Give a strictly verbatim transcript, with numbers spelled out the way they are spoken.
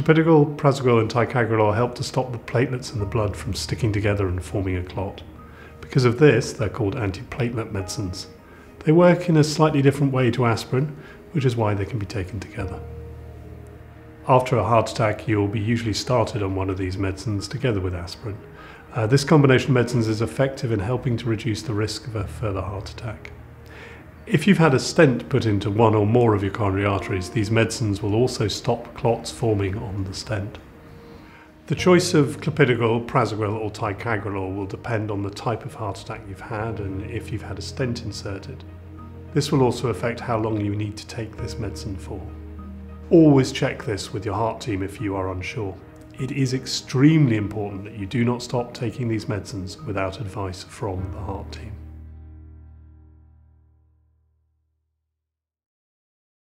Clopidogrel, prasugrel and ticagrelor help to stop the platelets in the blood from sticking together and forming a clot. Because of this, they're called antiplatelet medicines. They work in a slightly different way to aspirin, which is why they can be taken together. After a heart attack, you'll be usually started on one of these medicines together with aspirin. Uh, this combination of medicines is effective in helping to reduce the risk of a further heart attack. If you've had a stent put into one or more of your coronary arteries, these medicines will also stop clots forming on the stent. The choice of clopidogrel, prasugrel or ticagrelor will depend on the type of heart attack you've had and if you've had a stent inserted. This will also affect how long you need to take this medicine for. Always check this with your heart team if you are unsure. It is extremely important that you do not stop taking these medicines without advice from the heart team.